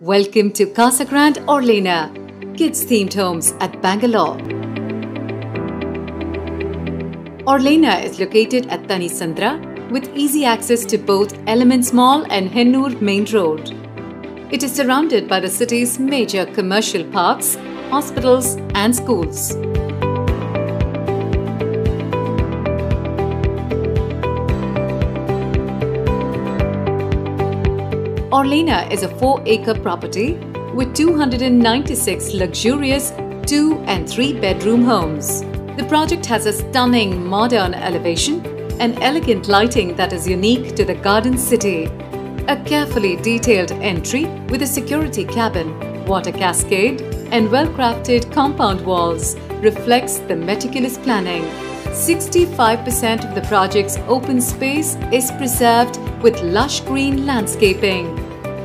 Welcome to Casagrand Orlena, kids themed homes at Bangalore. Orlena is located at Thanisandra with easy access to both Elements Mall and Hennur Main Road. It is surrounded by the city's major commercial parks, hospitals and schools. Orlena is a 4-acre property with 296 luxurious 2- and 3-bedroom homes. The project has a stunning modern elevation and elegant lighting that is unique to the garden city. A carefully detailed entry with a security cabin, water cascade and well-crafted compound walls reflects the meticulous planning. 65% of the project's open space is preserved with lush green landscaping.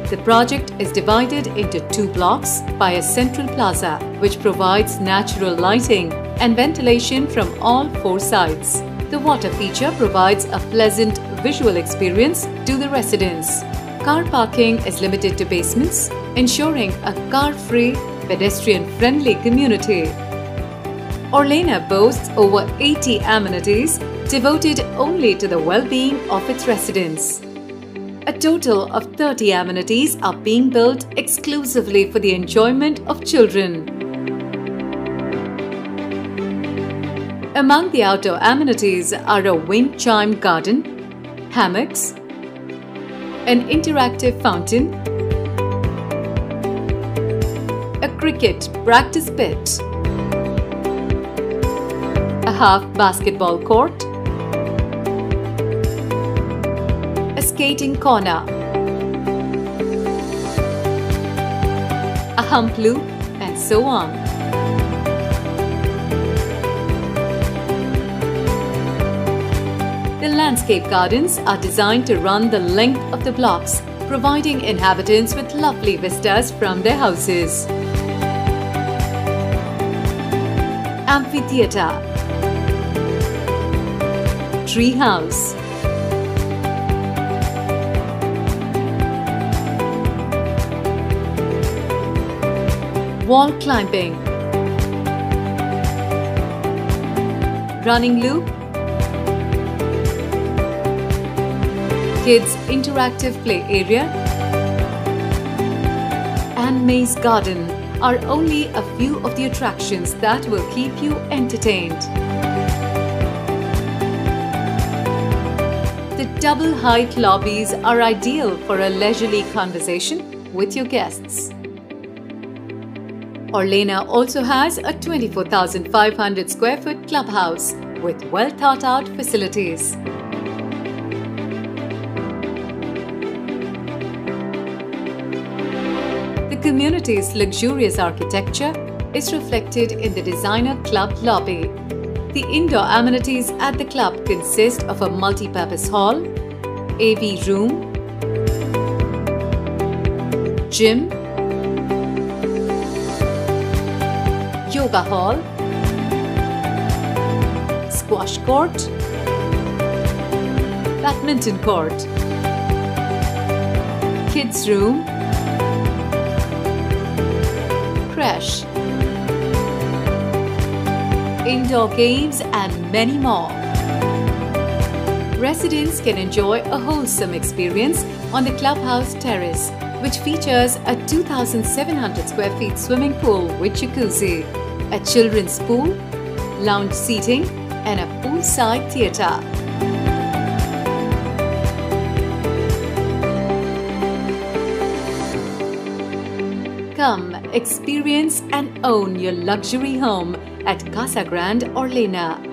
The project is divided into 2 blocks by a central plaza, which provides natural lighting and ventilation from all 4 sides. The water feature provides a pleasant visual experience to the residents. Car parking is limited to basements, ensuring a car-free, pedestrian-friendly community. Orlena boasts over 80 amenities devoted only to the well-being of its residents. A total of 30 amenities are being built exclusively for the enjoyment of children. Among the outdoor amenities are a wind chime garden, hammocks, an interactive fountain, a cricket practice pit, a half basketball court, a skating corner, a hump loop, and so on. The landscape gardens are designed to run the length of the blocks, providing inhabitants with lovely vistas from their houses. Amphitheater, tree house, wall climbing, running loop, kids interactive play area and maze garden are only a few of the attractions that will keep you entertained. The double-height lobbies are ideal for a leisurely conversation with your guests. Orlena also has a 24,500 square foot clubhouse with well-thought-out facilities. The community's luxurious architecture is reflected in the designer club lobby. The indoor amenities at the club consist of a multi-purpose hall, AV room, gym, yoga hall, squash court, badminton court, kids room, crash, indoor games and many more. Residents can enjoy a wholesome experience on the clubhouse terrace, which features a 2,700 square feet swimming pool with jacuzzi, a children's pool, lounge seating and a poolside theatre. Come, experience and own your luxury home at Casagrand Orlena.